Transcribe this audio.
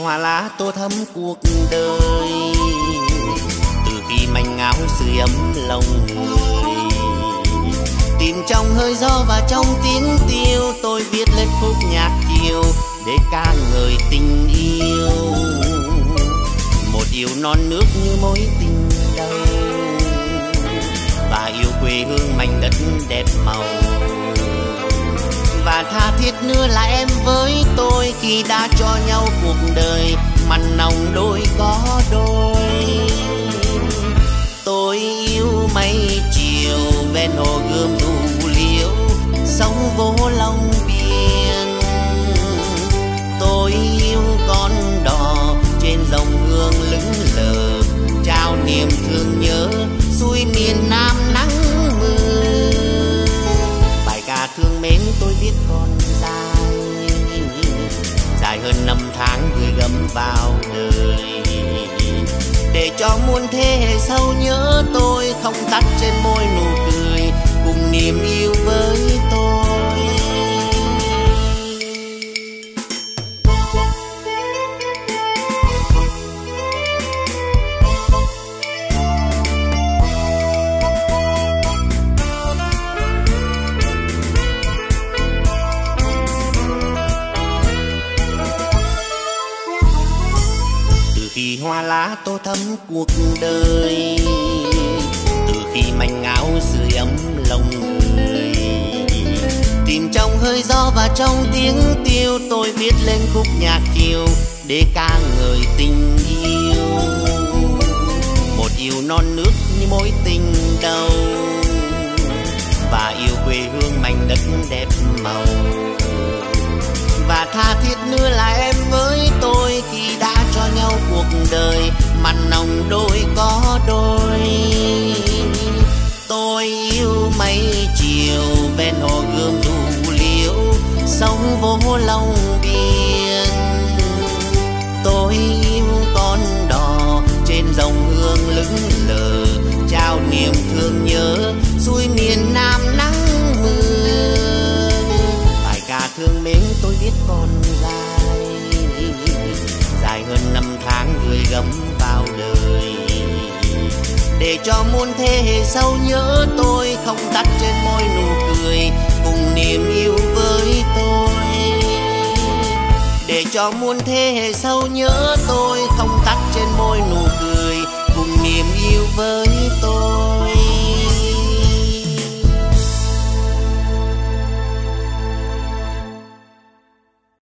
hoa lá tô thắm cuộc đời. Từ khi manh áo sưởi ấm lòng người, tìm trong hơi gió và trong tiếng tiêu, tôi viết lên khúc nhạc chiều để ca ngợi tình yêu. Một yêu non nước như mối tình đầu, và yêu quê hương mảnh đất đẹp màu. Và tha thiết nữa là em với tôi, khi đã cho nhau cuộc đời mặn nồng đôi có đôi. Tôi yêu mây chiều ven hồ gươm đủ liễu, sóng vỗ lòng biển. Tôi yêu con đò trên dòng hương lững lờ, trao niềm thương nhớ xuôi miền Nam nắng mưa. Bài ca thương mến tôi viết còn dài, dài hơn 5 tháng gửi gắm vào đời, để cho muôn thế hệ sau nhớ tôi, không tắt trên môi nụ cười cùng niềm yêu với tôi. Hoa lá tô thắm cuộc đời, từ khi manh áo sưởi ấm lòng người, tìm trong hơi gió và trong tiếng tiêu, tôi viết lên khúc nhạc chiều để ca ngợi tình yêu. Một yêu non nước như mối tình đầu, và yêu quê hương mảnh đất đẹp màu. Và tha thiết nữa là em với tôi, khi đã cho nhau cuộc đời mặn nồng đôi có đôi. Tôi yêu mây chiều ven hồ gươm đủ liễu, sóng vỗ lòng biển. Tôi yêu con đò trên dòng hương lững lờ, trao niềm thương nhớ xuôi miền Nam nắng mưa. Thương mến tôi biết còn dài, dài hơn 5 tháng gửi gắm vào đời, để cho muôn thế hệ sau nhớ tôi, không tắt trên môi nụ cười cùng niềm yêu với tôi. Để cho muôn thế hệ sau nhớ tôi, không tắt trên môi nụ cười cùng niềm yêu với